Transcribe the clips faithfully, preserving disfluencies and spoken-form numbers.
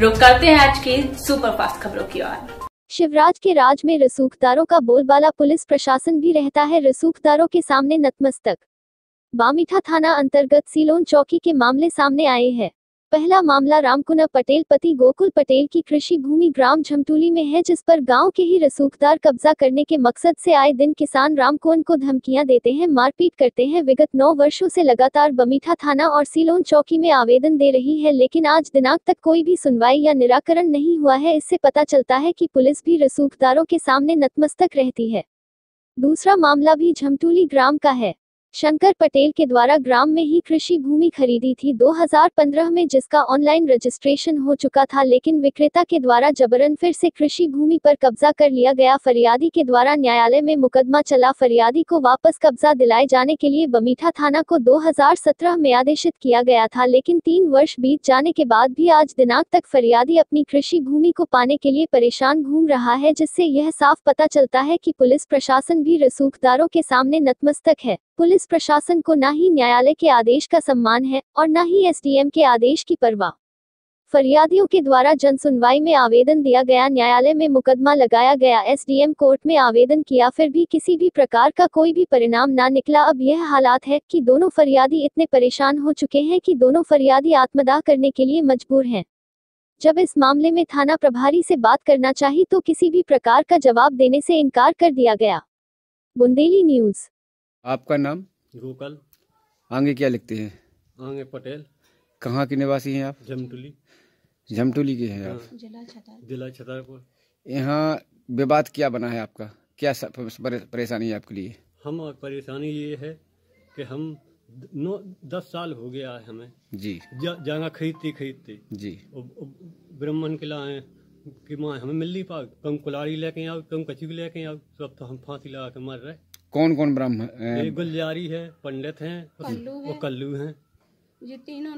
रुक करते हैं आज की सुपरफास्ट खबरों की ओर। शिवराज के राज में रसूखदारों का बोलबाला, पुलिस प्रशासन भी रहता है रसूखदारों के सामने नतमस्तक। बामीठा थाना अंतर्गत सीलोन चौकी के मामले सामने आए हैं। पहला मामला रामकुंअर पटेल पति गोकुल पटेल की कृषि भूमि ग्राम झमटूली में है, जिस पर गांव के ही रसूखदार कब्जा करने के मकसद से आए दिन किसान रामकुंअर को धमकियां देते हैं, मारपीट करते हैं। विगत नौ वर्षों से लगातार बामीठा थाना और सीलोन चौकी में आवेदन दे रही है, लेकिन आज दिनांक तक कोई भी सुनवाई या निराकरण नहीं हुआ है। इससे पता चलता है कि पुलिस भी रसूखदारों के सामने नतमस्तक रहती है। दूसरा मामला भी झमटूली ग्राम का है। शंकर पटेल के द्वारा ग्राम में ही कृषि भूमि खरीदी थी दो हज़ार पंद्रह में, जिसका ऑनलाइन रजिस्ट्रेशन हो चुका था, लेकिन विक्रेता के द्वारा जबरन फिर से कृषि भूमि पर कब्जा कर लिया गया। फरियादी के द्वारा न्यायालय में मुकदमा चला। फरियादी को वापस कब्जा दिलाए जाने के लिए बामीठा थाना को दो हज़ार सत्रह में आदेशित किया गया था, लेकिन तीन वर्ष बीत जाने के बाद भी आज दिनांक तक फरियादी अपनी कृषि भूमि को पाने के लिए परेशान घूम रहा है, जिससे यह साफ पता चलता है कि पुलिस प्रशासन भी रसूखदारों के सामने नतमस्तक है। पुलिस प्रशासन को न ही न्यायालय के आदेश का सम्मान है और न ही एसडीएम के आदेश की परवाह। फरियादियों के द्वारा जनसुनवाई में आवेदन दिया गया, न्यायालय में मुकदमा लगाया गया, एसडीएम कोर्ट में आवेदन किया, फिर भी किसी भी प्रकार का कोई भी परिणाम ना निकला। अब यह हालात है कि दोनों फरियादी इतने परेशान हो चुके हैं कि दोनों फरियादी आत्मदाह करने के लिए मजबूर हैं। जब इस मामले में थाना प्रभारी से बात करना चाहिए तो किसी भी प्रकार का जवाब देने से इनकार कर दिया गया। बुन्देली न्यूज़। आपका नाम? गोकुल। आगे क्या लिखते हैं? आगे पटेल। कहाँ के निवासी हैं आप? झमटूली। झमटूली के हैं आप? जिला छतरपुर। जिला छतरपुर। यहाँ विवाद क्या बना है आपका? क्या परेशानी है आपके लिए? हम परेशानी ये है कि हम नौ दस साल हो गया है हमें जी जगह खरीदते खरीदते जी ब्राह्मण के लाए कि माँ हमें मिल नहीं पा, कम कुलारी लेके आओ, कम कचुक लेके आओ, सब तो हम फांसी लगा के मर रहे। कौन कौन ब्राह्मण? गुलजारी है, पंडित हैं, वो कल्लू हैं, ये तीनों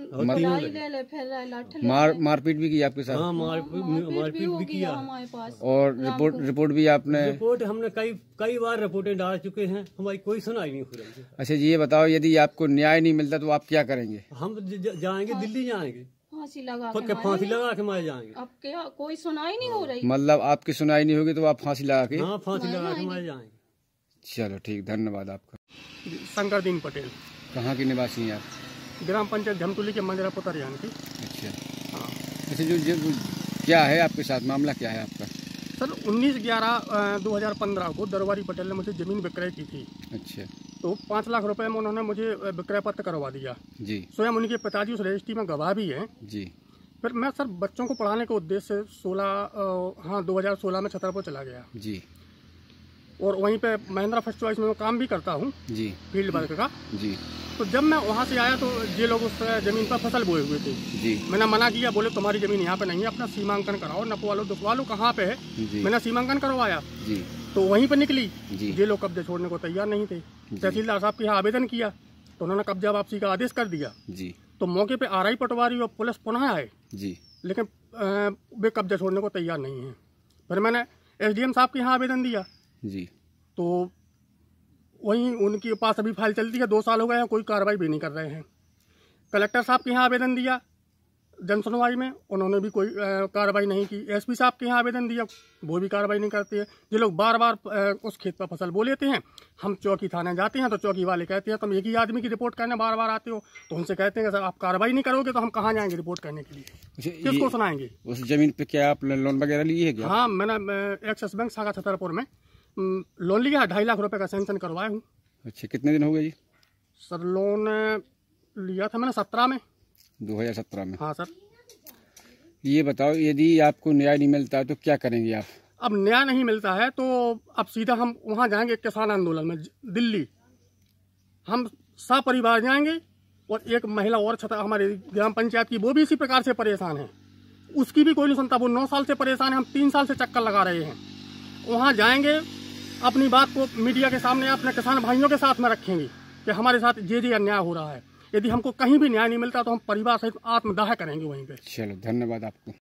मार मारपीट भी की आपके साथ? हाँ, मारपीट मारपीट भी किया हमारे पास। और रिपोर्ट रिपोर्ट भी आपने? रिपोर्ट हमने कई कई बार रिपोर्टें डाल चुके हैं, हमारी कोई सुनाई नहीं हो रही। अच्छा जी, ये बताओ यदि आपको न्याय नहीं मिलता तो आप क्या करेंगे? हम जाएंगे, दिल्ली जाएंगे, फांसी लगा के फांसी लगा के मारे जाएंगे। अब क्या कोई सुनाई नहीं हो रही? मतलब आपकी सुनाई नहीं होगी तो आप फांसी लगा के? हाँ, फांसी लगा के मारे जाएंगे। चलो ठीक, धन्यवाद आपका। शंकर दीन पटेल। कहाँ के निवासी हैं आप? ग्राम पंचायत झमटूली के महेंद्रा फर्स्ट च्वाइस की। अच्छा हाँ। अच्छा, जो, जो क्या है आपके साथ मामला, क्या है आपका? सर उन्नीस ग्यारह दो हज़ार पंद्रह को दरबारी पटेल ने मुझे ज़मीन विक्रय की थी। अच्छा। तो पाँच लाख रुपए में उन्होंने मुझे विक्रय पत्र करवा दिया जी। स्वयं उनके पिताजी उस रजिस्ट्री में गवाह भी हैं जी। फिर मैं सर बच्चों को पढ़ाने के उद्देश्य से सोलह हाँ दो हज़ार सोलह में छतरपुर चला गया जी, और वहीं पे महेंद्रा फर्स्ट च्वाइस में मैं काम भी करता हूँ जी, फील्ड वर्क का जी। तो जब मैं वहाँ से आया तो ये लोग उस ज़मीन पर फसल बोए हुए थे जी। मैंने मना किया, बोले तुम्हारी ज़मीन यहाँ पे नहीं है, अपना सीमांकन कराओ, नपवा लो, दुखवा लो, कहाँ पे है। मैंने सीमांकन करवाया जी, तो वहीं पर निकली जी। ये लोग कब्जा छोड़ने को तैयार नहीं थे। तहसीलदार साहब के यहाँ आवेदन किया तो उन्होंने कब्जा वापसी का आदेश कर दिया जी। तो मौके पर आरआई पटवारी और पुलिस पुनः आए जी, लेकिन वे कब्जा छोड़ने को तैयार नहीं है। फिर मैंने एसडीएम साहब के यहाँ आवेदन दिया जी, तो वहीं उनके पास अभी फाइल चलती है, दो साल हो गए हैं, कोई कार्रवाई भी नहीं कर रहे हैं। कलेक्टर साहब के यहाँ आवेदन दिया जन सुनवाई में, उन्होंने भी कोई कार्रवाई नहीं की। एसपी साहब के यहाँ आवेदन दिया, वो भी कार्रवाई नहीं करते हैं। ये लोग बार बार आ, उस खेत पर फसल बो लेते हैं। हम चौकी थाने जाते हैं तो चौकी वाले कहते हैं तुम एक ही आदमी की रिपोर्ट करने बार बार आते हो, तो उनसे कहते हैं सर आप कार्रवाई नहीं करोगे तो हम कहाँ जाएंगे रिपोर्ट करने के लिए, किसको सुनाएंगे? उस जमीन पर क्या आपने लोन वगैरह लिए? हाँ, मैंने एक्सिस बैंक शाखा छतरपुर में लोन लिया, ढाई लाख रुपए का सेंक्शन करवाया हूँ। अच्छा, कितने दिन हो गए जी? सर लोन लिया था मैंने सत्रह में, दो हजार सत्रह में। हाँ सर। ये बताओ यदि आपको न्याय नहीं मिलता तो क्या करेंगे आप? अब न्याय नहीं मिलता है तो अब सीधा हम वहाँ जाएंगे किसान आंदोलन में दिल्ली, हम सपरिवार जाएंगे। और एक महिला और छता हमारे ग्राम पंचायत की, वो भी इसी प्रकार से परेशान है, उसकी भी कोई नहीं सुनता, वो नौ साल से परेशान है, हम तीन साल से चक्कर लगा रहे हैं। वहाँ जाएंगे, अपनी बात को मीडिया के सामने अपने किसान भाइयों के साथ में रखेंगे कि हमारे साथ ये ये अन्याय हो रहा है। यदि हमको कहीं भी न्याय नहीं मिलता तो हम परिवार सहित आत्मदाह करेंगे वहीं पे। चलो, धन्यवाद आपको।